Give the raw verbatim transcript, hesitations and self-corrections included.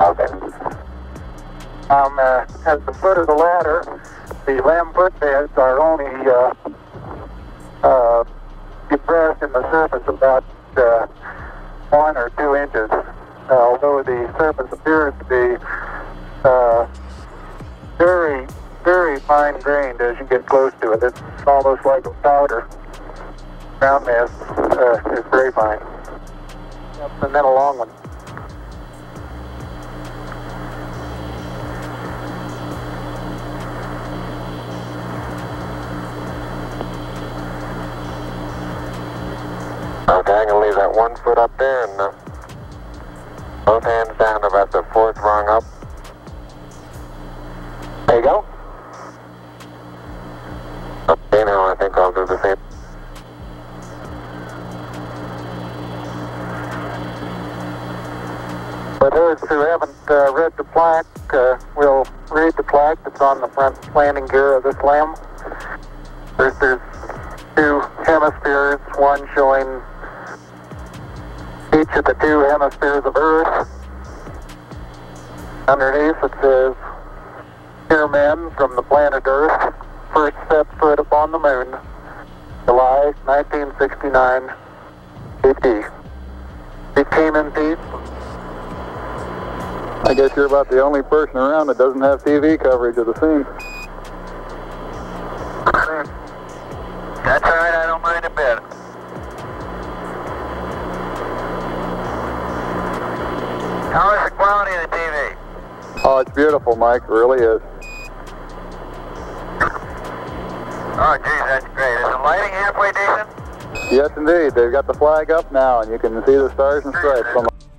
Okay. Um, uh, at the foot of the ladder, the lamb footbeds are only uh, uh, depressed in the surface about uh, one or two inches, uh, although the surface appears to be uh, very, very fine-grained as you get close to it. It's almost like a powder. Ground mass uh, is very fine. Yep, and then a long one. Okay, I'm going to leave that one foot up there and uh, both hands down about the fourth rung up. There you go. Okay, now I think I'll do the same. For those who haven't uh, read the plaque, uh, we'll read the plaque that's on the front landing gear of this lamb. There's, there's two hemispheres, one showing each of the two hemispheres of Earth. Underneath it says, "Dear men from the planet Earth, first set foot upon the moon, July nineteen sixty-nine A D. We came in peace." I guess you're about the only person around that doesn't have T V coverage of the scene. That's all right, I don't mind a bit. How is the quality of the T V? Oh, it's beautiful, Mike. It really is. Oh, geez, that's great. Is the lighting halfway decent? Yes, indeed. They've got the flag up now, and you can see the stars and stripes on the...